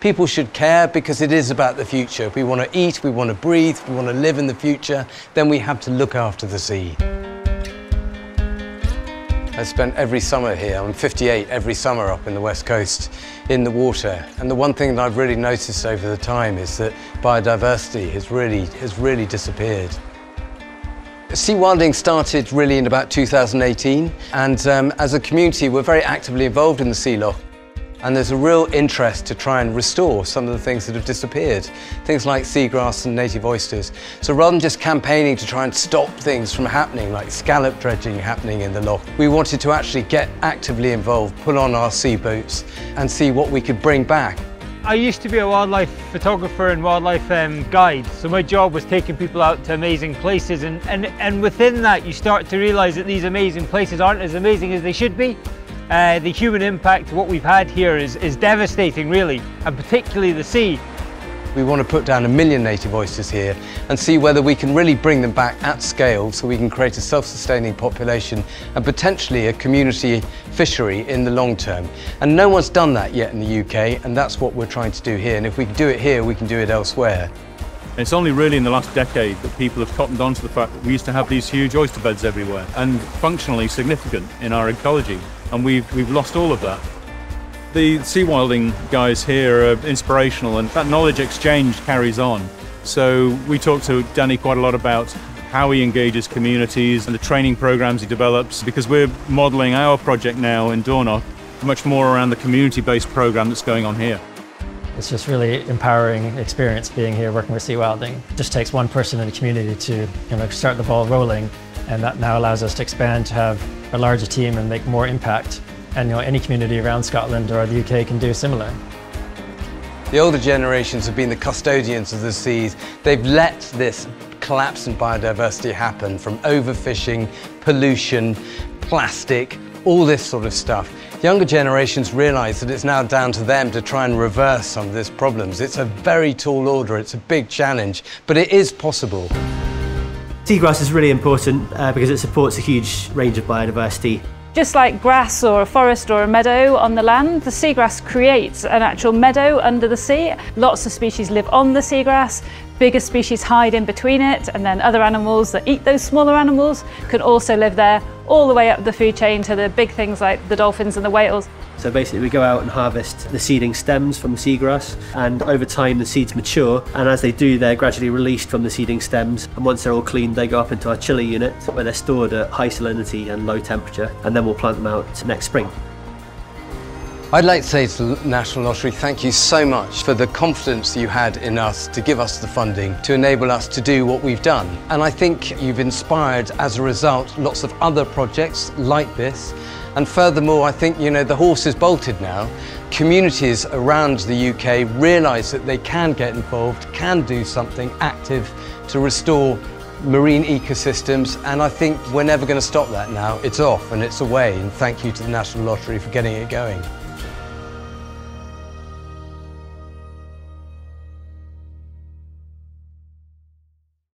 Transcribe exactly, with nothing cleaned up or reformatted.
People should care because it is about the future. If we want to eat, we want to breathe, we want to live in the future, then we have to look after the sea. I spent every summer here, I'm fifty-eight, every summer up in the West Coast in the water. And the one thing that I've really noticed over the time is that biodiversity has really, has really disappeared. Seawilding started really in about two thousand eighteen, and um, as a community we're very actively involved in the Sea Loch. And there's a real interest to try and restore some of the things that have disappeared. Things like seagrass and native oysters. So rather than just campaigning to try and stop things from happening, like scallop dredging happening in the loch, we wanted to actually get actively involved, pull on our sea boots and see what we could bring back. I used to be a wildlife photographer and wildlife um, guide, so my job was taking people out to amazing places, and, and, and within that you start to realise that these amazing places aren't as amazing as they should be. Uh, the human impact, what we've had here is, is devastating really, and particularly the sea. We want to put down a million native oysters here and see whether we can really bring them back at scale so we can create a self-sustaining population and potentially a community fishery in the long term. And no one's done that yet in the U K, and that's what we're trying to do here, and if we can do it here, we can do it elsewhere. It's only really in the last decade that people have cottoned on to the fact that we used to have these huge oyster beds everywhere and functionally significant in our ecology, and we've, we've lost all of that. The Seawilding guys here are inspirational, and that knowledge exchange carries on. So we talk to Danny quite a lot about how he engages communities and the training programs he develops, because we're modeling our project now in Dornoch much more around the community-based program that's going on here. It's just really empowering experience being here working with Seawilding. It just takes one person in the community to, you know, start the ball rolling, and that now allows us to expand to have a larger team and make more impact. And you know, any community around Scotland or the U K can do similar. The older generations have been the custodians of the seas. They've let this collapse in biodiversity happen from overfishing, pollution, plastic, all this sort of stuff. Younger generations realise that it's now down to them to try and reverse some of these problems. It's a very tall order, it's a big challenge, but it is possible. Seagrass is really important uh, because it supports a huge range of biodiversity. Just like grass or a forest or a meadow on the land, the seagrass creates an actual meadow under the sea. Lots of species live on the seagrass, bigger species hide in between it, and then other animals that eat those smaller animals can also live there, all the way up the food chain to the big things like the dolphins and the whales. So basically we go out and harvest the seedling stems from the seagrass, and over time the seeds mature, and as they do they're gradually released from the seedling stems, and once they're all cleaned they go up into our chiller unit where they're stored at high salinity and low temperature, and then we'll plant them out next spring. I'd like to say to the National Lottery, thank you so much for the confidence you had in us to give us the funding to enable us to do what we've done. And I think you've inspired, as a result, lots of other projects like this. And furthermore, I think, you know, the horse is bolted now. Communities around the U K realise that they can get involved, can do something active to restore marine ecosystems, and I think we're never going to stop that now. It's off and it's away, and thank you to the National Lottery for getting it going.